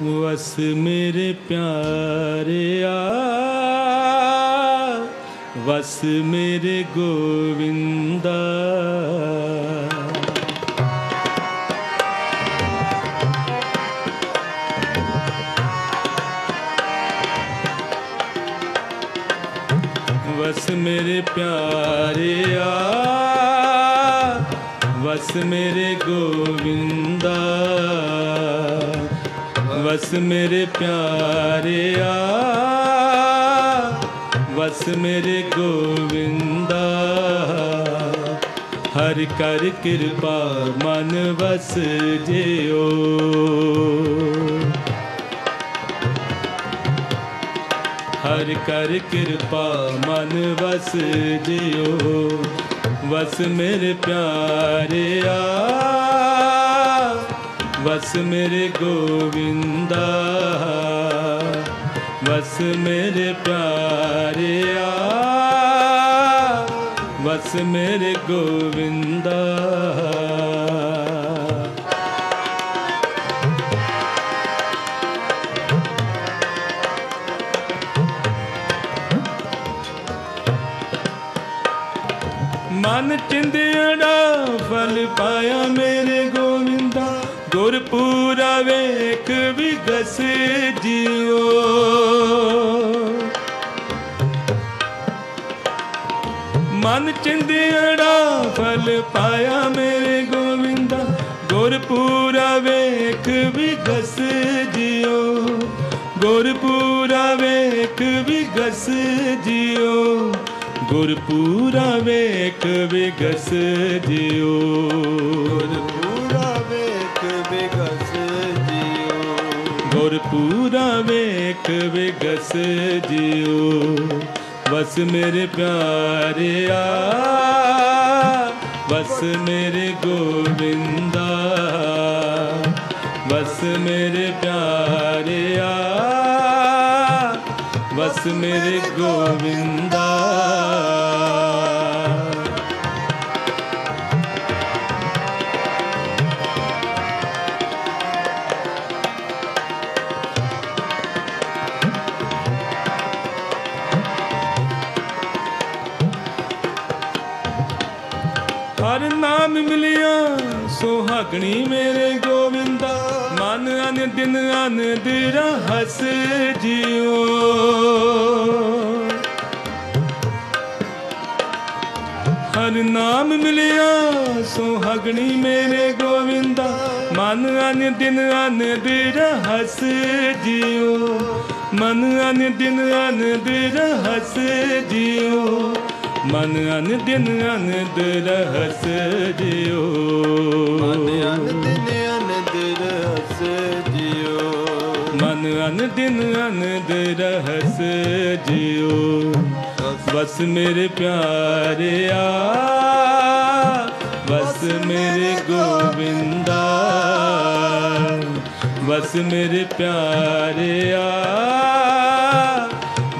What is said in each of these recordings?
वस मेरे प्यारेया वस मेरे गोविंदा। वस मेरे प्यारेया वस मेरे गोविंदा। वस मेरे प्यारेया वस मेरे गोविंदा। हरि कर कृपा मन वस जियो। हरि कर कृपा मन वस जियो। वस मेरे प्यारेया वस मेरे गोविंदा। वस मेरे प्यारेया वस मेरे गोविंदा। मन चिंदिया फल पाया मेरे गोविंदा। गुर पूरा वेख विगस जियो। मन चिंदिया फल पाया मेरे गोविंदा। गुर पूरा वेख विगस जियो। गुर पूरा वेख विगस जियो। गुरपुरा वेक विगस जियो। गुरपुरा वेक विगस जियो। गुरपुरा वेक विगस जियो। वस मेरे प्यारेया वस मेरे गोविंदा। वस मेरे प्यारेया वस मेरे गोविंदा। हर नाम मिलिया सुहागणी मेरे गोविंदा। मन अन दिन अन दिन हस जियो। हर नाम मिलिया सुहागणी मेरे गोविंदा। मन अन दिन हस जियो। मन अन दिन हस जियो। मन अन दिन हस जियो। मन दिन हस जियो। मन अन दिन हस जियो। बस मेरे प्यारेया बस मेरे गोविंदा। बस मेरे प्यारेया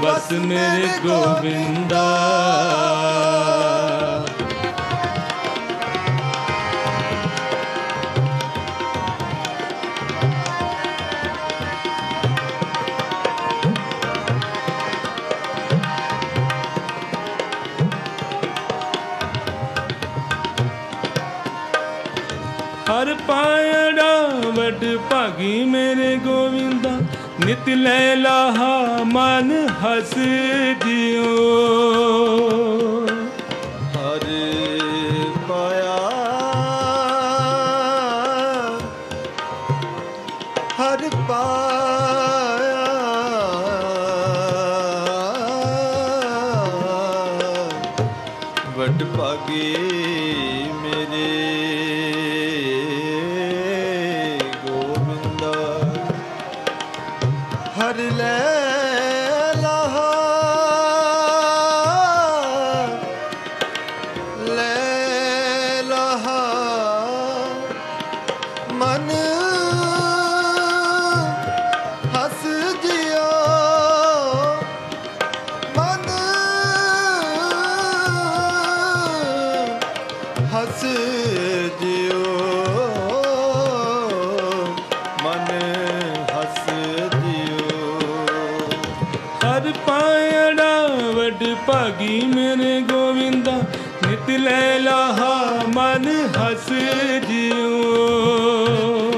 बस मेरे गोविंदा। हर पायड़ा वड भागी मेरे गोविंदा। नित लैलाहा मन हस जियो। हर पाया हर पाया वड भागी मेरे हर लैलाहा लैलाहा मन हस जियो। मन पगी मेरे गोविंदा, नित लहलाहा मन हंस जियो,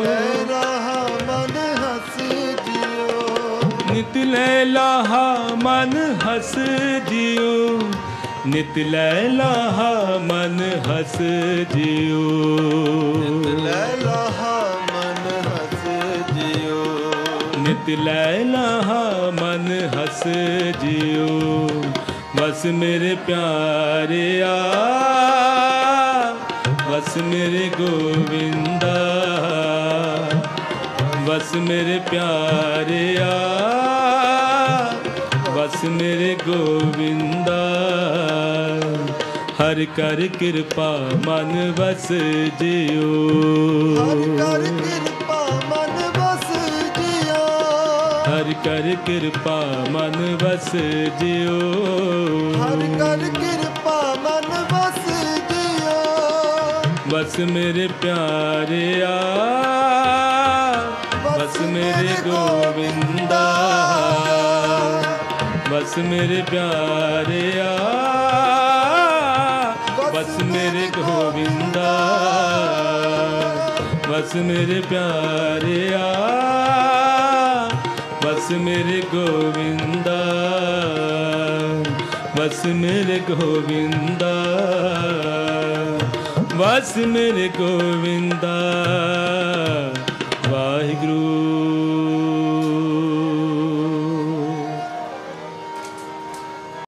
नित लहलाहा मन हंस जियो, नित लहलाहा मन हंस जियो, नित लहलाहा मन हंस जियो। वस मेरे प्यारेया वस मेरे गोविंदा, वस मेरे प्यारेया वस मेरे गोविंदा, हर कर कृपा मन बस जियो, हर कर कृपा मन बस जियो, हर कर कृपा मन बस जियो, हर कर कृपा मन बस जियो। बस मेरे प्यारेया बस मेरे गोविंदा, बस मेरे प्यारेया बस मेरे गोविंदा, बस मेरे प्यारेया बस मेरे गोविंदा, बस मेरे गोविंदा, बस मेरे गोविंदा। वाहिगुरु।